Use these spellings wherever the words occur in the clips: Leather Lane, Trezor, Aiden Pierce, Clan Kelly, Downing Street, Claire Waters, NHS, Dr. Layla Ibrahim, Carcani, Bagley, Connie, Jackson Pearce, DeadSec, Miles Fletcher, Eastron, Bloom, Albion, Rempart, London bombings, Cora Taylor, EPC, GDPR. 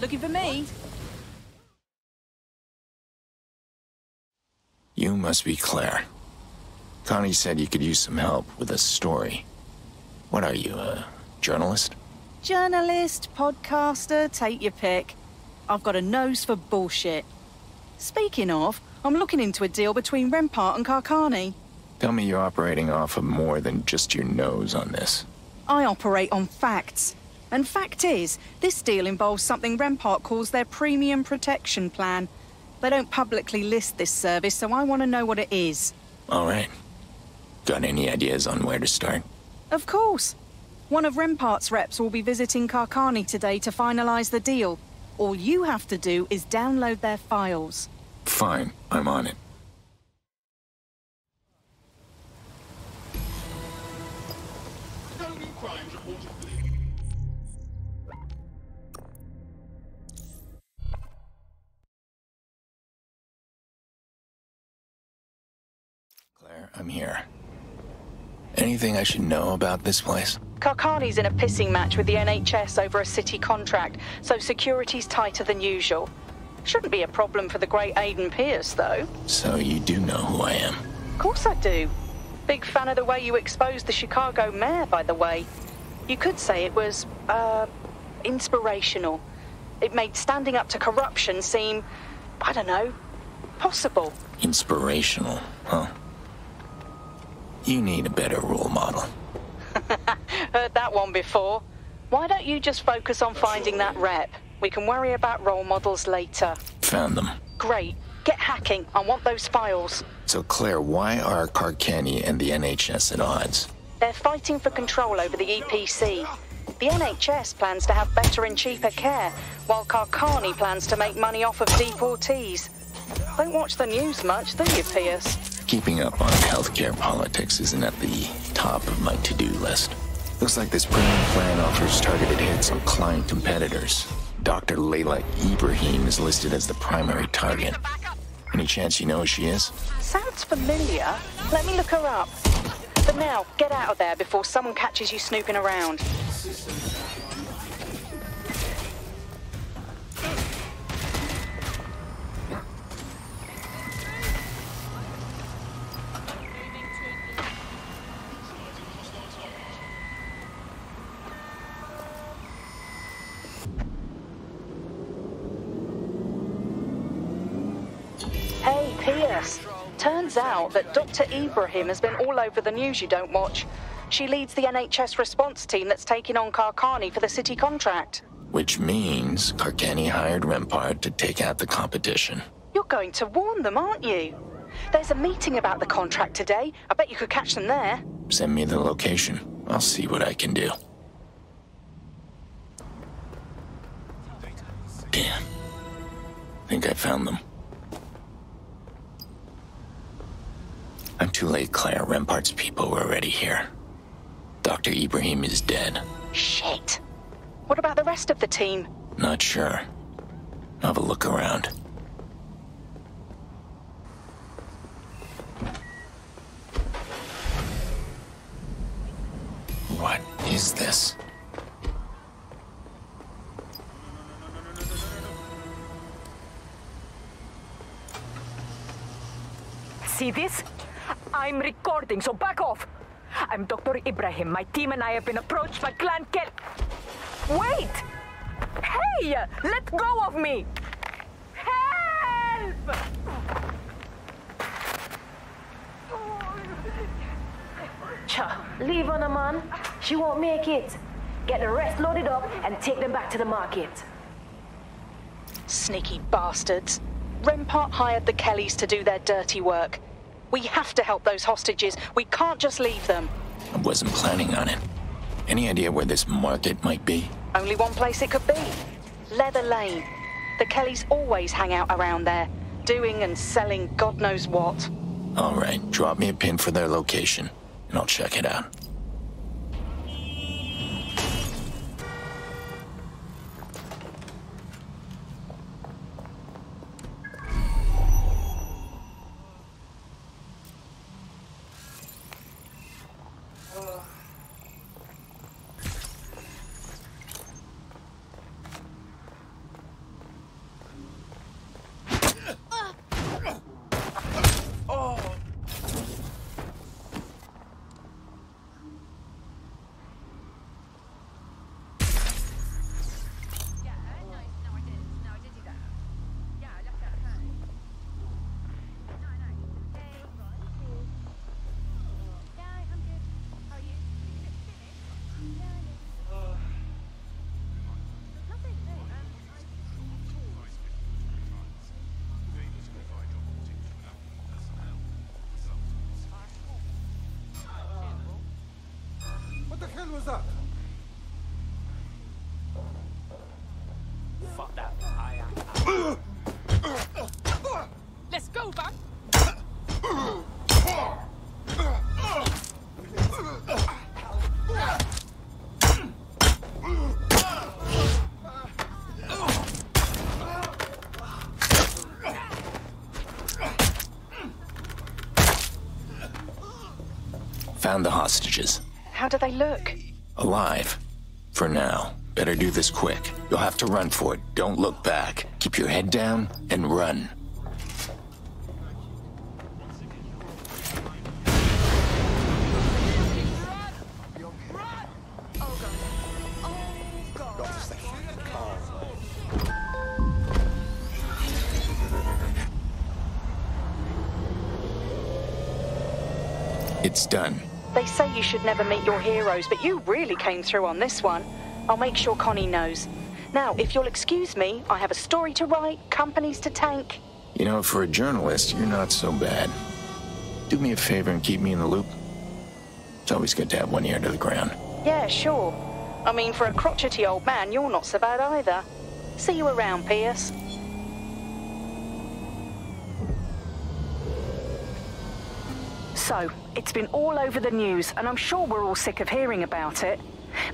Looking for me? You must be Claire. Connie said you could use some help with a story. What are you, a journalist? Journalist, podcaster, take your pick. I've got a nose for bullshit. Speaking of, I'm looking into a deal between Rempart and Carcani. Tell me you're operating off of more than just your nose on this. I operate on facts. And fact is, this deal involves something Rempart calls their premium protection plan. They don't publicly list this service, so I want to know what it is. All right. Got any ideas on where to start? Of course. One of Rempart's reps will be visiting Carcani today to finalize the deal. All you have to do is download their files. Fine, I'm on it. Claire, I'm here. Anything I should know about this place? Carcani's in a pissing match with the NHS over a city contract, so security's tighter than usual. Shouldn't be a problem for the great Aiden Pierce, though. So you do know who I am? Of course I do. Big fan of the way you exposed the Chicago mayor, by the way. You could say it was, inspirational. It made standing up to corruption seem, I don't know, possible. Inspirational, huh? You need a better role model. Heard that one before. Why don't you just focus on finding that rep? We can worry about role models later. Found them. Great. Get hacking. I want those files. So Claire, why are Carcani and the NHS at odds? They're fighting for control over the EPC. The NHS plans to have better and cheaper care, while Carcani plans to make money off of deportees. Don't watch the news much, do you, Pierce? Keeping up on healthcare politics isn't at the top of my to-do list. Looks like this premium plan offers targeted hits on client competitors. Dr. Layla Ibrahim is listed as the primary target. Any chance you know who she is? Sounds familiar. Let me look her up. But now, get out of there before someone catches you snooping around. Turns out that Dr. Ibrahim has been all over the news you don't watch. She leads the NHS response team that's taking on Carcani for the city contract. Which means Carcani hired Rempart to take out the competition. You're going to warn them, aren't you? There's a meeting about the contract today. I bet you could catch them there. Send me the location. I'll see what I can do. Damn. Think I found them. I'm too late, Claire. Rempart's people were already here. Dr. Ibrahim is dead. Shit! What about the rest of the team? Not sure. Have a look around. What is this? See this? I'm recording, so back off! I'm Dr. Ibrahim. My team and I have been approached by Clan Kelly. Wait! Hey! Let go of me! Help! Cha, leave her, man. She won't make it. Get the rest loaded up and take them back to the market. Sneaky bastards. Rempart hired the Kellys to do their dirty work. We have to help those hostages. We can't just leave them. I wasn't planning on it. Any idea where this market might be? Only one place it could be. Leather Lane. The Kellys always hang out around there, doing and selling God knows what. All right, drop me a pin for their location, and I'll check it out. was up. Fuck that. I am. Let's go, bud. Found the hostages. How do they look? Alive. For now. Better do this quick. You'll have to run for it. Don't look back. Keep your head down and run. It's done. They say you should never meet your heroes, but you really came through on this one. I'll make sure Connie knows. Now, if you'll excuse me, I have a story to write, companies to tank. You know, for a journalist, you're not so bad. Do me a favor and keep me in the loop. It's always good to have one ear to the ground. Yeah, sure. I mean, for a crotchety old man, you're not so bad either. See you around, Pierce. So, it's been all over the news, and I'm sure we're all sick of hearing about it.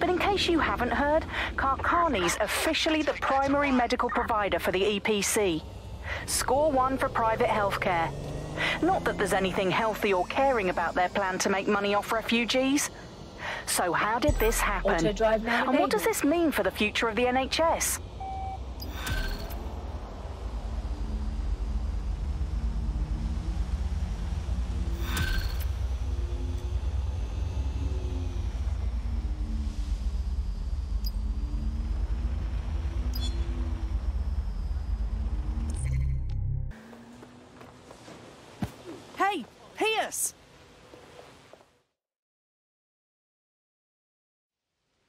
But in case you haven't heard, Carcani's officially the primary medical provider for the EPC. Score one for private healthcare. Not that there's anything healthy or caring about their plan to make money off refugees. So how did this happen? And what does this mean for the future of the NHS?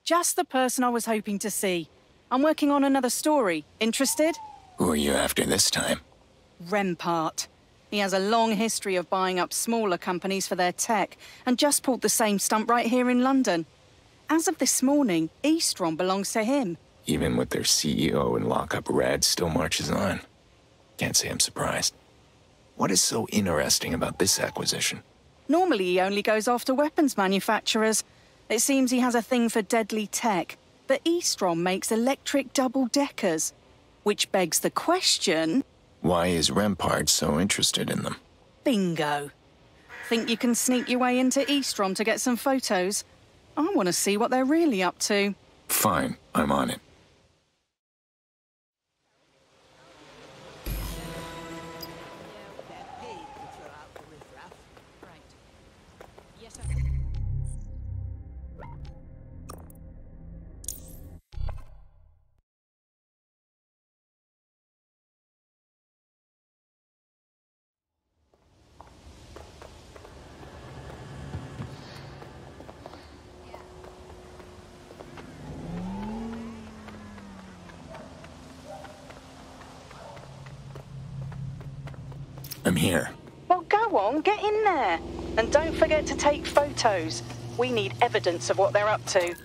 Just the person I was hoping to see. I'm working on another story. Interested? Who are you after this time? Rempart. He has a long history of buying up smaller companies for their tech and just pulled the same stunt right here in London. As of this morning, Eastron belongs to him. Even with their CEO in lockup, Rad still marches on. Can't say I'm surprised. What is so interesting about this acquisition? Normally he only goes after weapons manufacturers. It seems he has a thing for deadly tech, but Eastron makes electric double-deckers, which begs the question... Why is Rempart so interested in them? Bingo. Think you can sneak your way into Eastron to get some photos? I want to see what they're really up to. Fine, I'm on it. I'm here. Well, go on, get in there. And don't forget to take photos. We need evidence of what they're up to.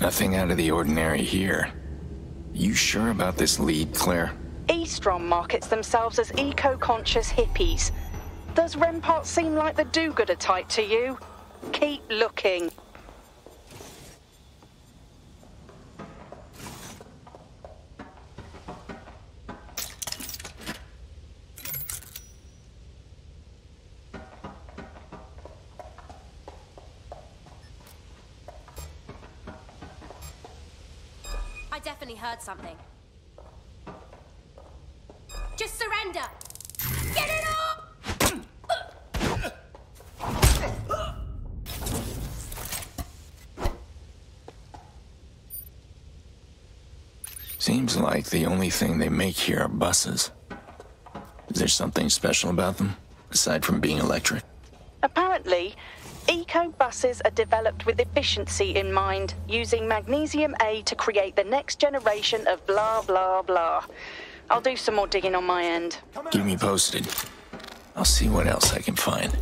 Nothing out of the ordinary here. You sure about this lead, Claire? Eastron markets themselves as eco-conscious hippies. Does Rempart seem like the do-gooder type to you? Keep looking. I definitely heard something. Just surrender! Get it off! Seems like the only thing they make here are buses. Is there something special about them, aside from being electric? Apparently, eco-buses are developed with efficiency in mind, using magnesium A to create the next generation of blah blah blah. I'll do some more digging on my end. Keep me posted. I'll see what else I can find.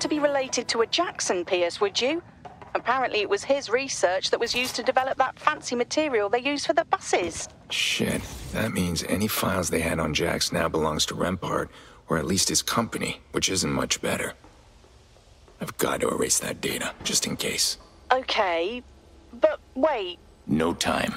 To be related to a Jackson Pearce, would you? Apparently it was his research that was used to develop that fancy material they use for the buses. Shit, that means any files they had on Jax now belongs to Rempart, or at least his company, which isn't much better. I've got to erase that data, just in case. Okay, but wait. No time.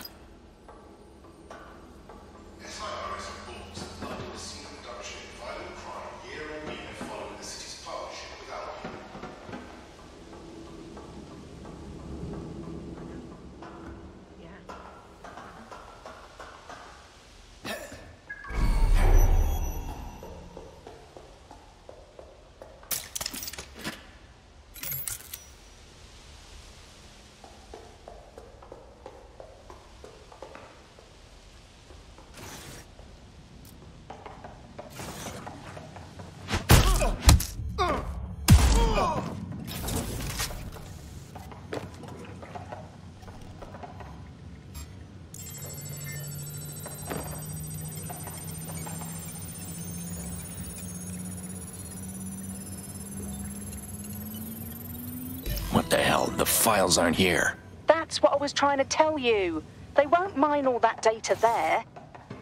The files aren't here. That's what I was trying to tell you. They won't mine all that data there.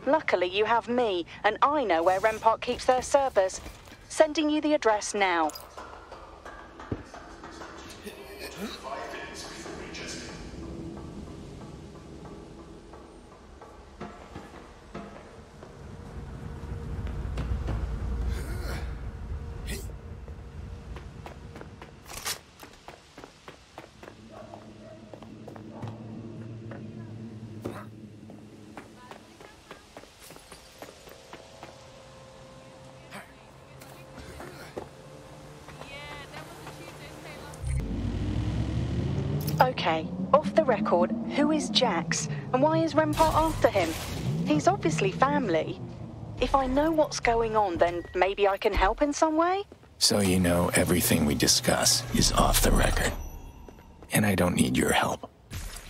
Luckily, you have me, and I know where Rempart keeps their servers. Sending you the address now. Okay, off the record, who is Jax, and why is Rempart after him? He's obviously family. If I know what's going on, then maybe I can help in some way? So you know everything we discuss is off the record. And I don't need your help.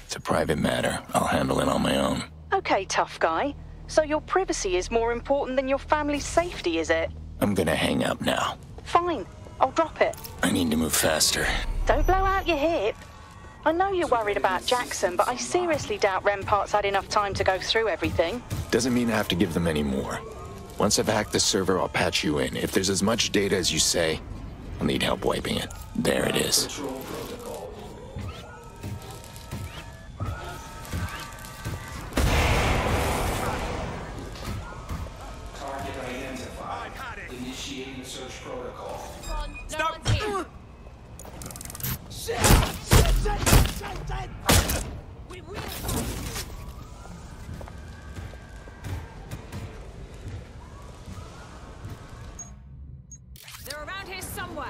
It's a private matter. I'll handle it on my own. Okay, tough guy. So your privacy is more important than your family's safety, is it? I'm gonna hang up now. Fine. I'll drop it. I need to move faster. Don't blow out your hip. I know you're worried about Jackson, but I seriously doubt Rempart's had enough time to go through everything. Doesn't mean I have to give them any more. Once I've hacked the server, I'll patch you in. If there's as much data as you say, I'll need help wiping it. There it is. Target identified. Initiating the search protocol. Stop! They're around here somewhere.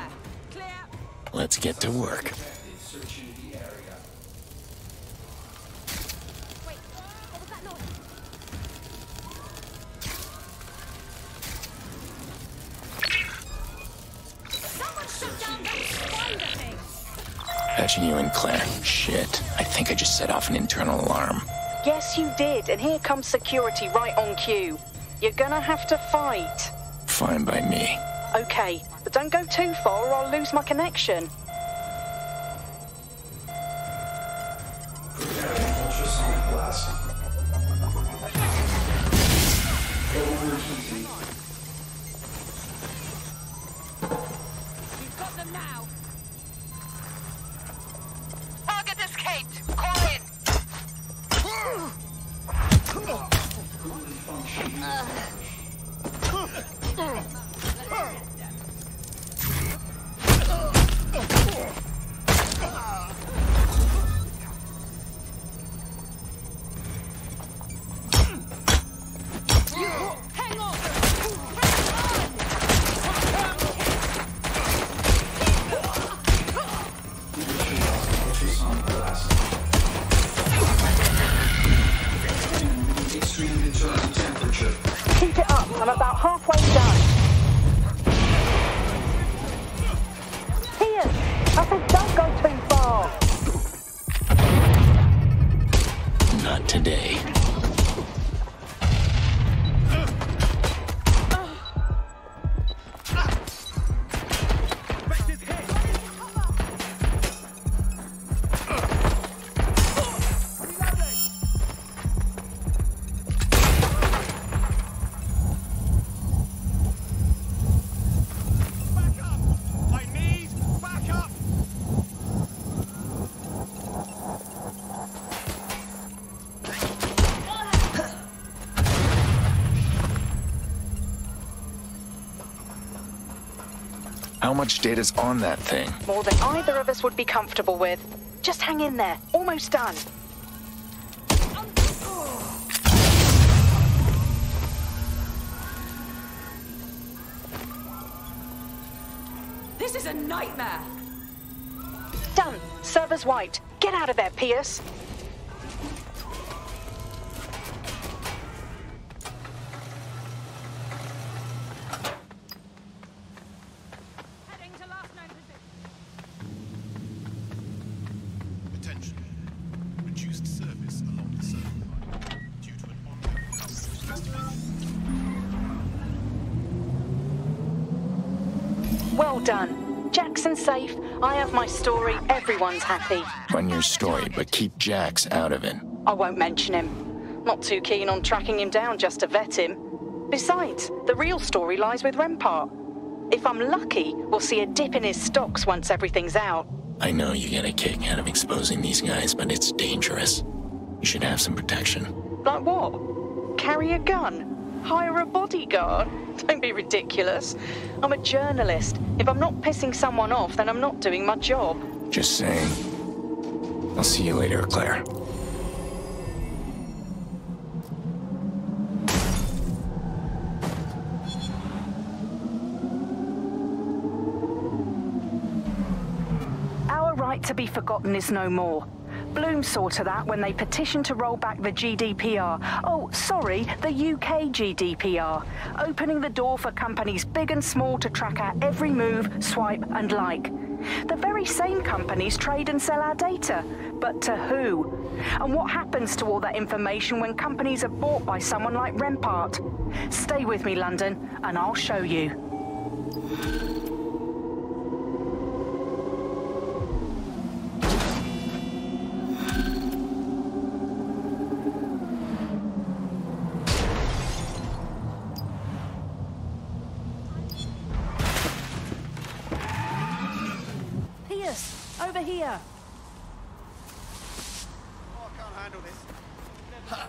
Clear. Let's get to work. You and Claire. Shit. I think I just set off an internal alarm. Yes, you did, and here comes security right on cue. You're gonna have to fight. Fine by me. Okay, but don't go too far or I'll lose my connection. How much data's on that thing? More than either of us would be comfortable with. Just hang in there. Almost done. This is a nightmare. Done. Server's wiped. Get out of there, Pierce. Done. Jackson's safe. I have my story. Everyone's happy. Run your story, but keep Jax out of it. I won't mention him. Not too keen on tracking him down just to vet him. Besides, the real story lies with Rempart. If I'm lucky, we'll see a dip in his stocks once everything's out. I know you get a kick out of exposing these guys, but it's dangerous. You should have some protection. Like what? Carry a gun? Hire a bodyguard? Don't be ridiculous. I'm a journalist. If I'm not pissing someone off, then I'm not doing my job. Just saying. I'll see you later, Claire. Our right to be forgotten is no more. Bloom saw to that when they petitioned to roll back the GDPR. Oh, sorry, the UK GDPR. Opening the door for companies big and small to track our every move, swipe and like. The very same companies trade and sell our data, but to who? And what happens to all that information when companies are bought by someone like Rempart? Stay with me, London, and I'll show you. Here. Oh, I can't handle this. Ha.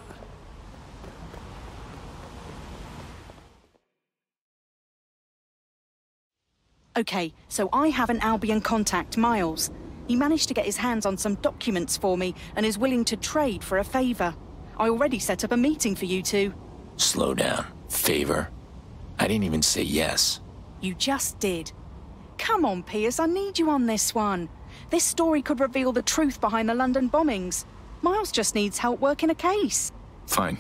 Okay, so I have an Albion contact, Miles. He managed to get his hands on some documents for me and is willing to trade for a favor. I already set up a meeting for you two. Slow down. Favor? I didn't even say yes. You just did. Come on, Pierce, I need you on this one. This story could reveal the truth behind the London bombings. Miles just needs help working a case. Fine.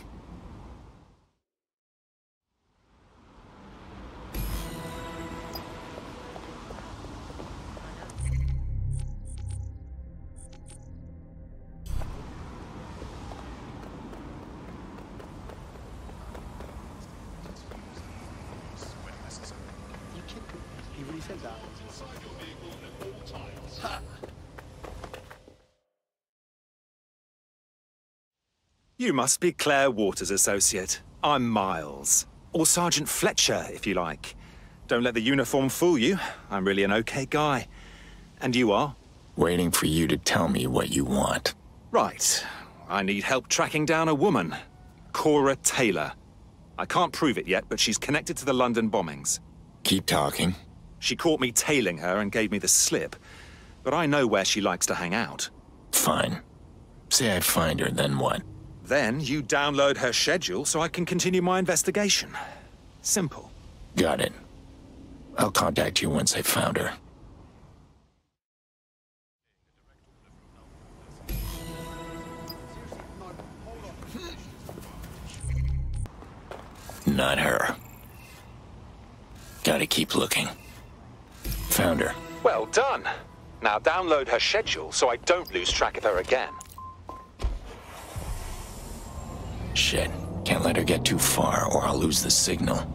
You must be Claire Waters' associate. I'm Miles. Or Sergeant Fletcher, if you like. Don't let the uniform fool you. I'm really an okay guy. And you are? Waiting for you to tell me what you want. Right. I need help tracking down a woman. Cora Taylor. I can't prove it yet, but she's connected to the London bombings. Keep talking. She caught me tailing her and gave me the slip. But I know where she likes to hang out. Fine. Say I find her, then what? Then you download her schedule so I can continue my investigation. Simple. Got it. I'll contact you once I've found her. Not her. Gotta keep looking. Found her. Well done. Now download her schedule so I don't lose track of her again. Shit. Can't let her get too far or I'll lose the signal.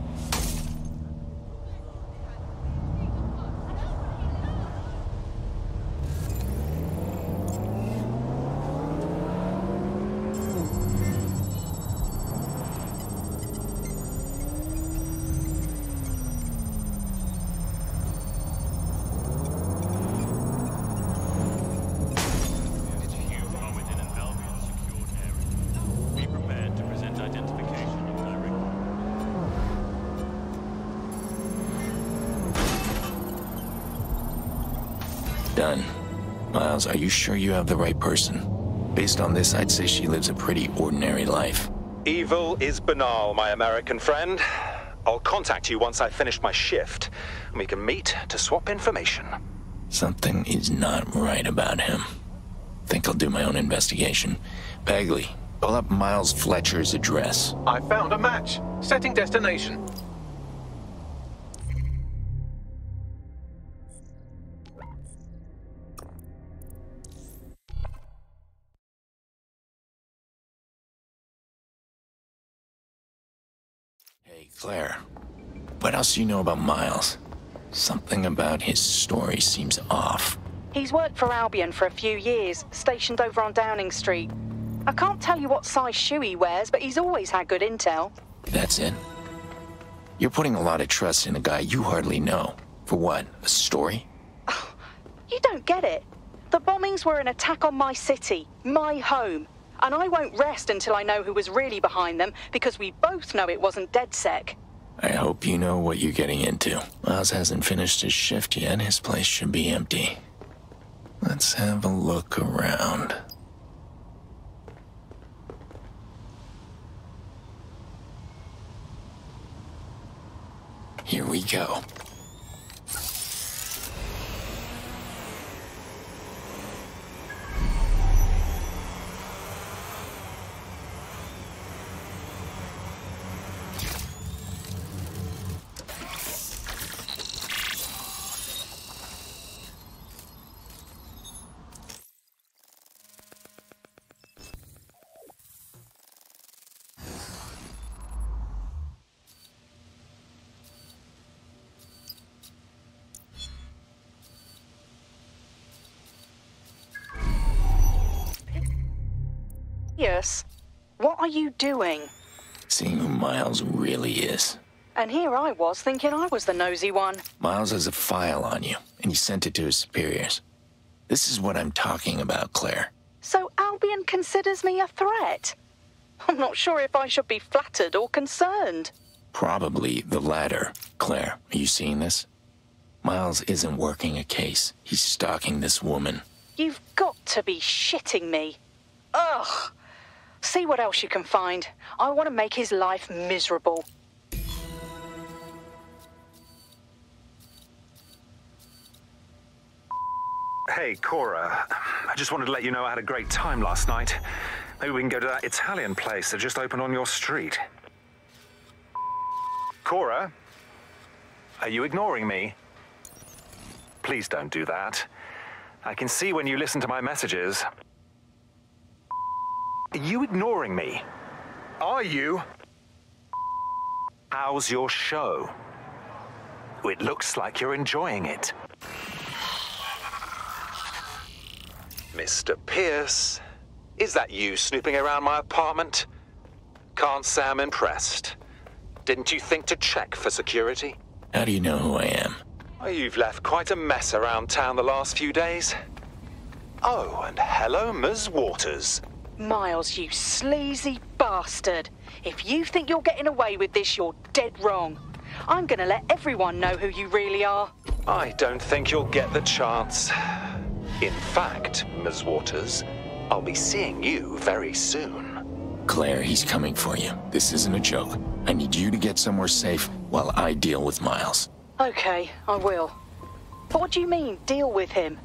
Done. Miles, are you sure you have the right person? Based on this, I'd say she lives a pretty ordinary life. Evil is banal, my American friend. I'll contact you once I finish my shift, and we can meet to swap information. Something is not right about him. Think I'll do my own investigation. Bagley, pull up Miles Fletcher's address. I found a match. Setting destination. Claire, what else do you know about Miles? Something about his story seems off. He's worked for Albion for a few years, stationed over on Downing Street. I can't tell you what size shoe he wears, but he's always had good intel. That's it? You're putting a lot of trust in a guy you hardly know. For what, a story? Oh, you don't get it. The bombings were an attack on my city, my home. And I won't rest until I know who was really behind them, because we both know it wasn't DeadSec. I hope you know what you're getting into. Miles hasn't finished his shift yet. His place should be empty. Let's have a look around. Here we go. What are you doing? Seeing who Miles really is. And here I was thinking I was the nosy one. Miles has a file on you, and he sent it to his superiors. This is what I'm talking about, Claire. So Albion considers me a threat? I'm not sure if I should be flattered or concerned. Probably the latter. Claire, are you seeing this? Miles isn't working a case. He's stalking this woman. You've got to be shitting me. Ugh! See what else you can find. I want to make his life miserable. Hey, Cora. I just wanted to let you know I had a great time last night. Maybe we can go to that Italian place that just opened on your street. Cora? Are you ignoring me? Please don't do that. I can see when you listen to my messages. Are you ignoring me? Are you? How's your show? It looks like you're enjoying it. Mr. Pierce, is that you snooping around my apartment? Can't say I'm impressed. Didn't you think to check for security? How do you know who I am? Oh, you've left quite a mess around town the last few days. Oh, and hello, Ms. Waters. Miles, you sleazy bastard. If you think you're getting away with this, you're dead wrong. I'm gonna let everyone know who you really are. I don't think you'll get the chance. In fact, Ms. Waters, I'll be seeing you very soon. Claire, he's coming for you. This isn't a joke. I need you to get somewhere safe while I deal with Miles. Okay, I will. But what do you mean, deal with him?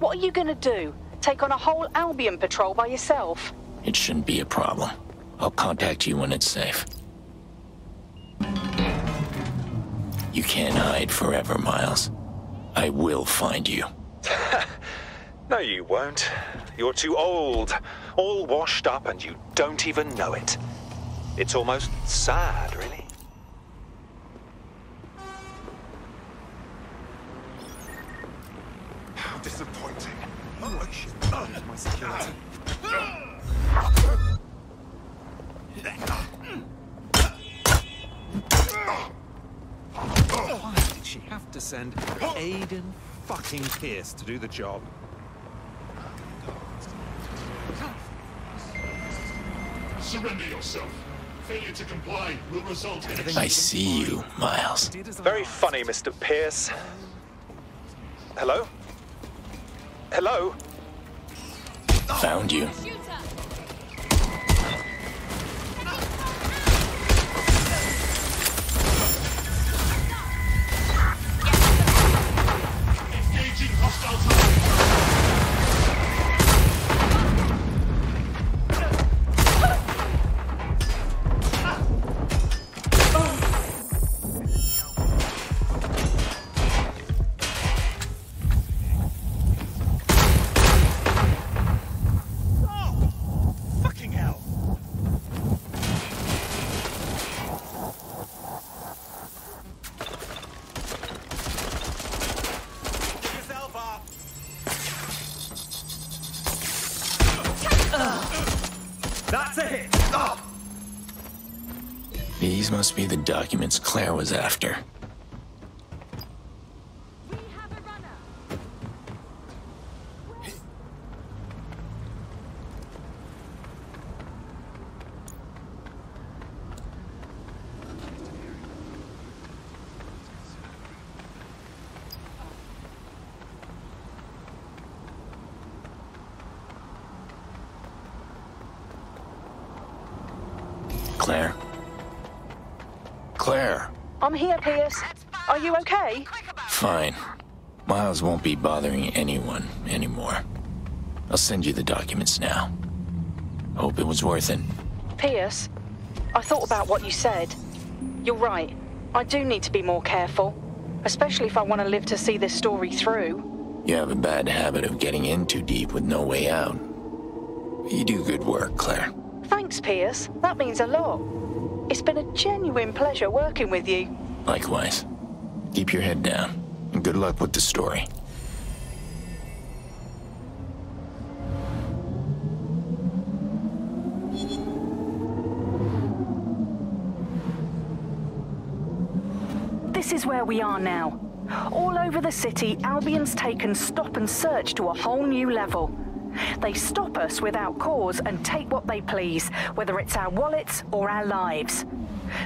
What are you gonna do? Take on a whole Albion patrol by yourself? It shouldn't be a problem. I'll contact you when it's safe. You can't hide forever, Miles. I will find you. No, you won't. You're too old, all washed up, and you don't even know it. It's almost sad, really. How disappointing. Oh, I should lose my security. Why did she have to send Aiden fucking Pierce to do the job? Surrender yourself. Failure to comply will result in... I see you, Miles. Very funny, Mr. Pierce. Hello? Hello? Found you. Engaging hostile target. Must be the documents Claire was after. We have a runner. Claire? Claire. I'm here, Pierce. Are you okay? Fine. Miles won't be bothering anyone anymore. I'll send you the documents now. Hope it was worth it. Pierce, I thought about what you said. You're right. I do need to be more careful, especially if I want to live to see this story through. You have a bad habit of getting in too deep with no way out. You do good work, Claire. Thanks, Pierce. That means a lot. It's been a genuine pleasure working with you. Likewise. Keep your head down, and good luck with the story. This is where we are now. All over the city, Albion's taken stop and search to a whole new level. They stop us without cause and take what they please, whether it's our wallets or our lives.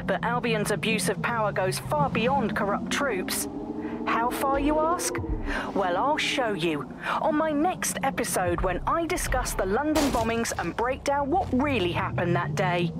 But Albion's abuse of power goes far beyond corrupt troops. How how far, you ask? Well, I'll show you on my next episode when I discuss the London bombings and break down what really happened that day.